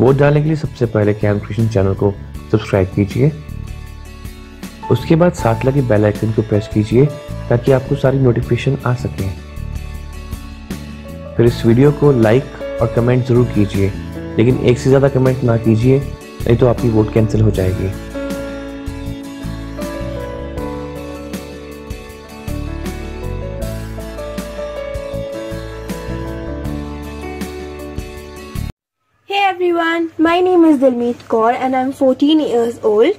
Vote डालने के लिए सबसे पहले कैम्स क्रिएशन चैनल को सब्सक्राइब कीजिए, उसके बाद साथ लगे बेल आइकन को प्रेस कीजिए ताकि आपको सारी नोटिफिकेशन आ सके। फिर इस वीडियो को लाइक और कमेंट जरूर कीजिए, लेकिन एक से ज़्यादा कमेंट ना कीजिए, नहीं तो आपकी वोट कैंसिल हो जाएगी। Everyone, my name is Dilmeet Kaur and I'm 14 years old.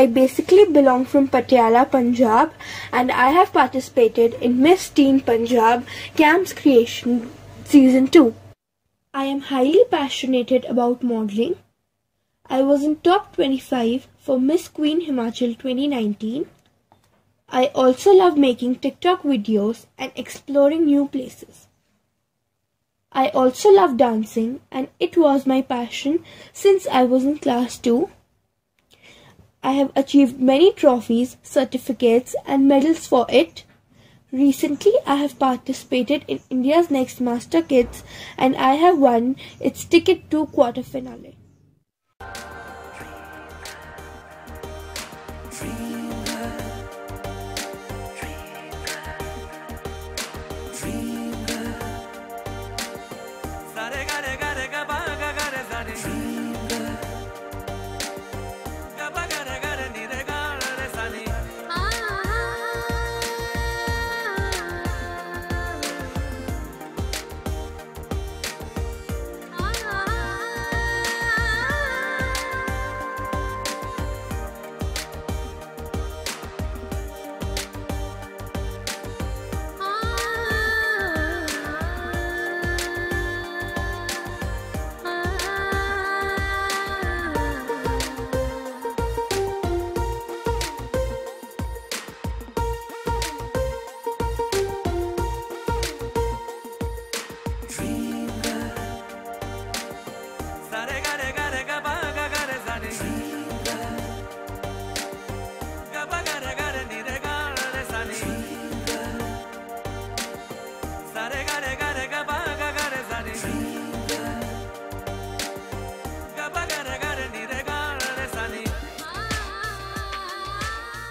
I basically belong from Patiala, Punjab, and I have participated in Miss Teen Punjab Camps Creation Season 2. I am highly passionate about modeling. I was in top 25 for Miss Queen Himachal 2019. I also love making TikTok videos and exploring new places. I also love dancing and it was my passion since I was in class 2. I have achieved many trophies, certificates and medals for it. Recently, I have participated in India's Next Master Kids and I have won its ticket to quarter finale.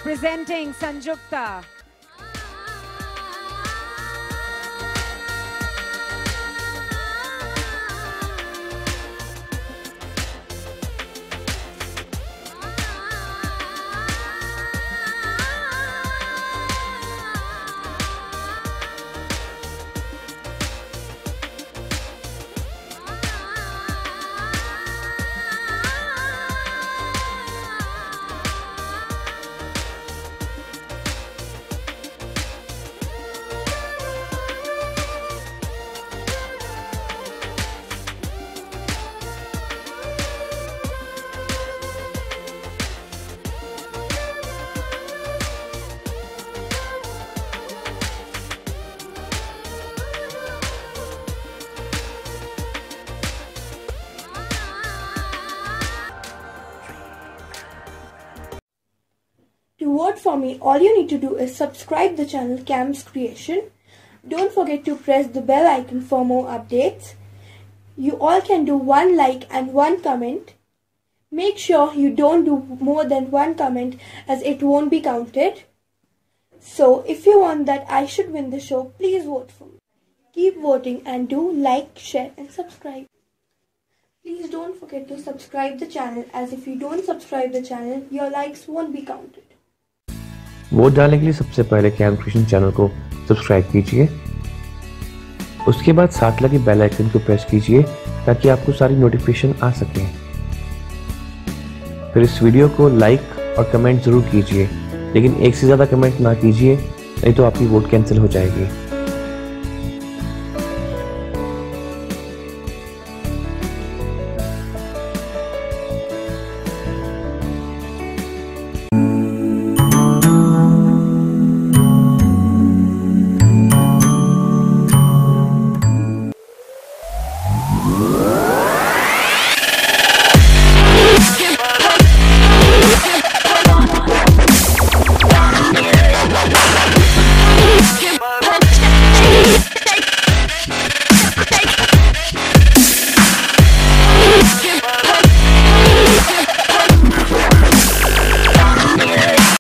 Presenting Sanjukta. To vote for me, all you need to do is subscribe the channel Kamz Creationz. Don't forget to press the bell icon for more updates. You all can do one like and one comment. Make sure you don't do more than one comment as it won't be counted. So if you want that I should win the show, please vote for me. Keep voting and do like, share and subscribe. Please don't forget to subscribe the channel as if you don't subscribe the channel, your likes won't be counted. Vote डालने के लिए सबसे पहले Cams creation channel को subscribe कीजिए, उसके बाद साथ लगे बेल आइकन को प्रेस कीजिए ताकि आपको सारी नोटिफिकेशन आ सके। फिर इस वीडियो को लाइक और कमेंट जरूर कीजिए, लेकिन एक से ज़्यादा कमेंट ना कीजिए, नहीं तो आपकी वोट कैंसिल हो जाएगी।